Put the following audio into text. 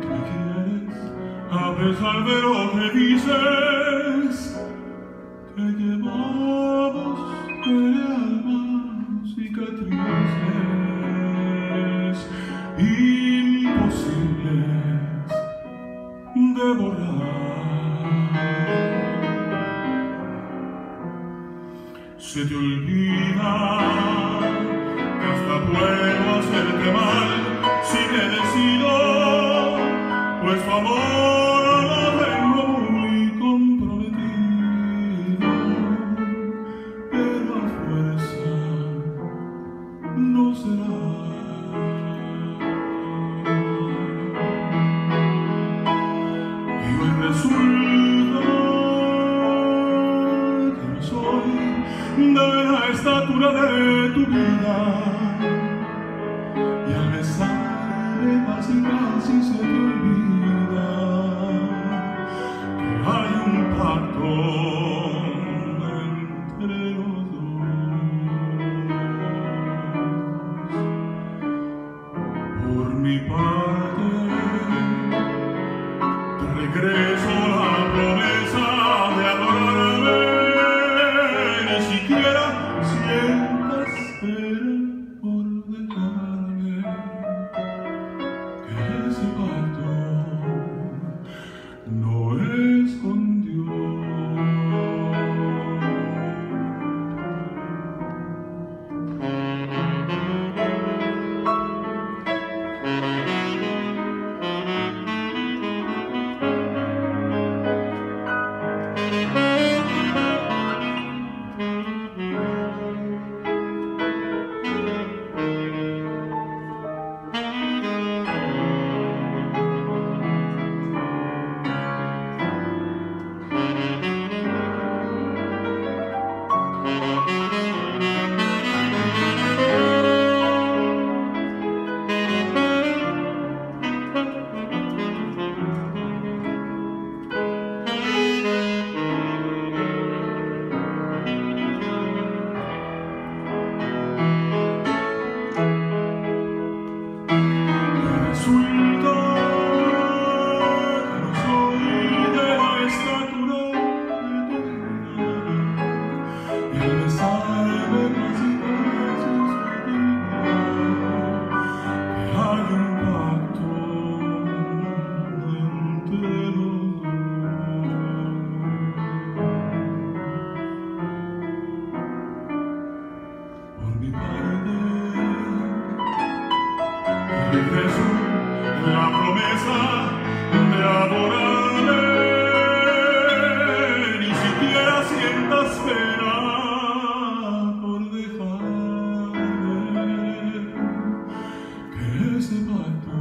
¿Qué quieres? A pesar de lo que dices, que llevamos el alma cicatrices imposibles de borrar. Se te olvida que hasta puedo hacerte mal si me decido, pues tu amor lo tengo muy comprometido, pero a fuerza no será. Y hoy resulta que no soy de la estatura de tu vida. Casi, casi se te olvida que hay un pacto entre los dos. Por mi parte, te regreso la promesa de adorarme. Ni siquiera sientas pena por dejar ese pacto, no es con Dios. Regreso la promesa de adorarme, ni siquiera sientas pena por dejarme, que ese pacto